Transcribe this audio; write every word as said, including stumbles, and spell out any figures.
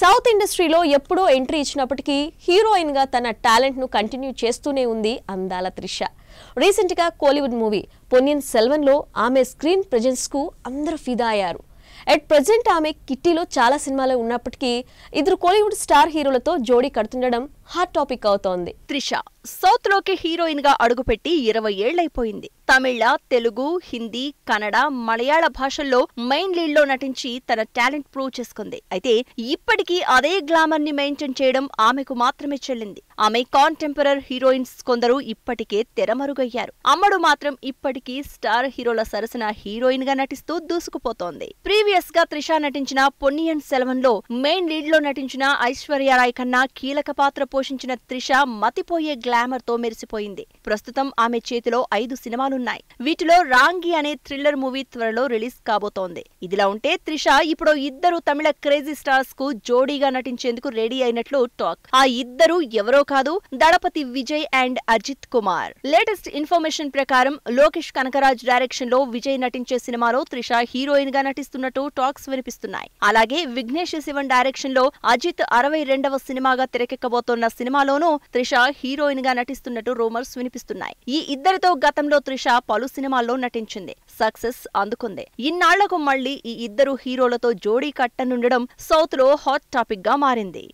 South ఇండస్ట్రీలో ఎప్పుడో entry ఇచ్చినప్పటికీ హీరోయిన్ గా తన టాలెంట్ ను కంటిన్యూ చేస్తూనే ఉంది అందాల త్రిష. రీసెంట్ గా కోలీవుడ్ మూవీ పొన్నియిన్ సెల్వన్ లో ఆమె స్క్రీన్ ప్రెజెన్స్ కు అందరూ ఫిదా అయ్యారు. ఎట్ ప్రెజెంట్ ఆమె కిట్టిలో చాలా సినిమాలు ఉన్నప్పటికీ ఇద్దరు కోలీవుడ్ స్టార్ హీరోలతో జోడీ కడుతుండడం హాట్ టాపిక్ అవుతోంది. త్రిష సౌత్ లోకి హీరోయిన్ గా అడుగుపెట్టి ఇరవై ఏళ్లైపోయింది. తమిళ, తెలుగు, హిందీ, కన్నడ, మలయాళ భాషల్లో మెయిన్ లీడ్ లో నటించి తన టాలెంట్ ప్రూవ్ చేసుకుంది. అయితే ఇప్పటికీ అదే గ్లామర్ ని మెయింటైన్ చేయడం ఆమెకు మాత్రమే చెల్లింది. ఆమె కాంటెంపరరీ హీరోయిన్స్ కొందరు ఇప్పటికే తెరమరుగయ్యారు. అమ్మడు మాత్రం ఇప్పటికీ స్టార్ హీరోల సరసన హీరోయిన్ గా నటిస్తూ దూసుకుపోతోంది. ప్రీవియస్ గా త్రిష నటించిన పొన్నియిన్ సెల్వన్ లో మెయిన్ లీడ్ లో నటించిన ఐశ్వర్య రాయ్ కన్నా కీలక పాత్ర పోషించిన త్రిష మతిపోయే గ్లామర్ తో మెరిసిపోయింది. ప్రస్తుతం ఆమె చేతిలో ఐదు సినిమాలున్నాయి. వీటిలో రాంగి అనే థ్రిల్లర్ మూవీ త్వరలో రిలీజ్ కాబోతోంది. ఇదిలా ఉంటే త్రిష ఇప్పుడు ఇద్దరు తమిళ క్రేజీ స్టార్స్ కు జోడీగా నటించేందుకు రెడీ అయినట్లు టాక్. ఆ ఇద్దరు ఎవరో కాదు, Thalapathy Vijay and Ajith Kumar. Latest information ప్రకారం లోకేష్ కనకరాజ్ డైరెక్షన్ లో విజయ్ నటించే సినిమాలో త్రిష హీరోయిన్ గా నటిస్తున్నట్టు టాక్స్ వినిపిస్తున్నాయి. అలాగే విఘ్నేష్ శివన్ డైరెక్షన్ లో అజిత్ అరవై రెండవ సినిమాగా తెరకెక్కబోతున్న సినిమాలోనూ త్రిష హీరోయిన్ గా నటిస్తున్నట్టు రూమర్స్ వినిపిస్తున్నాయి. ఈ ఇద్దరితో గతంలో త్రిష పలు సినిమాల్లో నటించింది, సక్సెస్ అందుకుంది. ఇన్నాళ్లకు మళ్లీ ఈ ఇద్దరు హీరోలతో జోడీ కట్టనుండడం సౌత్ లో హాట్ టాపిక్ గా మారింది.